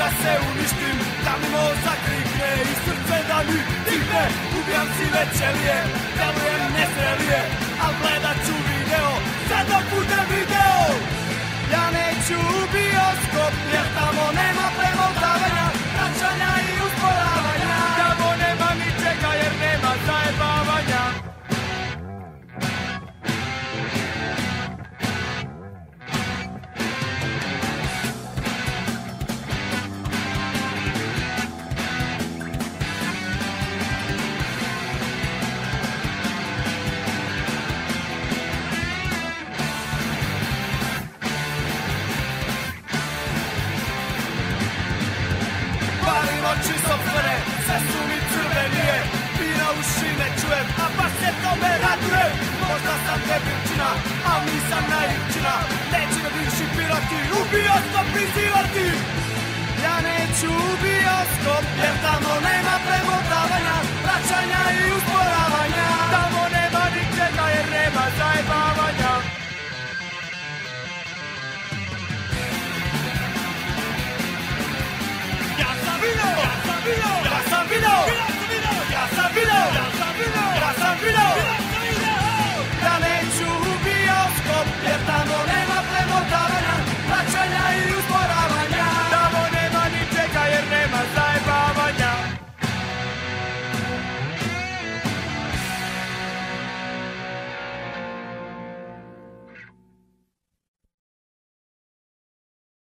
da se uništim, da mi mozak rikne I srce da mi dikne. Ubijam si večelije, delujem nezrelije, al gledat ću video, sve dok budem video. Ja neću u bioskop, jer tamo nema premotavanja, vraćanja I usporavanja. Tamo nema ničega jer nema zajebavanja. Oči so pere, sve su mi crvenije, pira uši ne čujem, a baš se tome radujem. Možda sam debilčina, al nisam naivčina, neću me bivši pirati, u bioskop prizivati. Ja neću u bioskop, jer tamo ne